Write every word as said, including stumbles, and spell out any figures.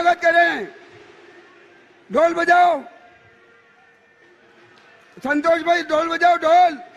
मदद करें। ढोल बजाओ संतोष भाई, ढोल बजाओ ढोल।